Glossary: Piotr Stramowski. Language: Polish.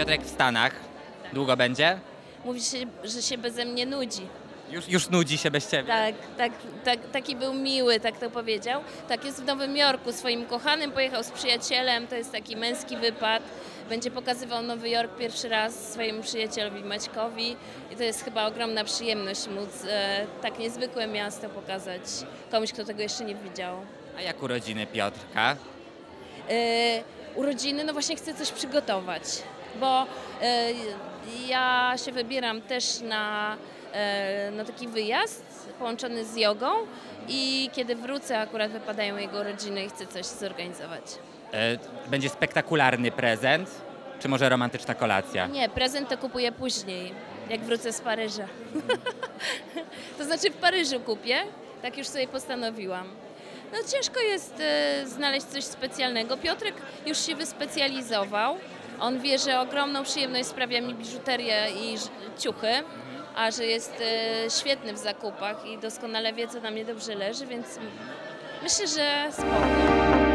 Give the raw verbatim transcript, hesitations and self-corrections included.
Piotrek w Stanach. Tak. Długo będzie? Mówi się, że się beze mnie nudzi. Już, już nudzi się bez ciebie. Tak, tak, tak, taki był miły, tak to powiedział. Tak, jest w Nowym Jorku, swoim kochanym, pojechał z przyjacielem, to jest taki męski wypad. Będzie pokazywał Nowy Jork pierwszy raz swojemu przyjacielowi Maćkowi i to jest chyba ogromna przyjemność móc e, tak niezwykłe miasto pokazać komuś, kto tego jeszcze nie widział. A jak urodziny Piotrka? E, urodziny, no właśnie chcę coś przygotować, bo e, ja się wybieram też na na taki wyjazd połączony z jogą i kiedy wrócę, akurat wypadają jego rodziny i chcę coś zorganizować. Będzie spektakularny prezent, czy może romantyczna kolacja? Nie, prezent to kupuję później, jak wrócę z Paryża. To znaczy w Paryżu kupię, tak już sobie postanowiłam. No ciężko jest znaleźć coś specjalnego. Piotrek już się wyspecjalizował. On wie, że ogromną przyjemność sprawia mi biżuteria i ciuchy, a że jest y, świetny w zakupach i doskonale wie, co na mnie dobrze leży, więc myślę, że spoko.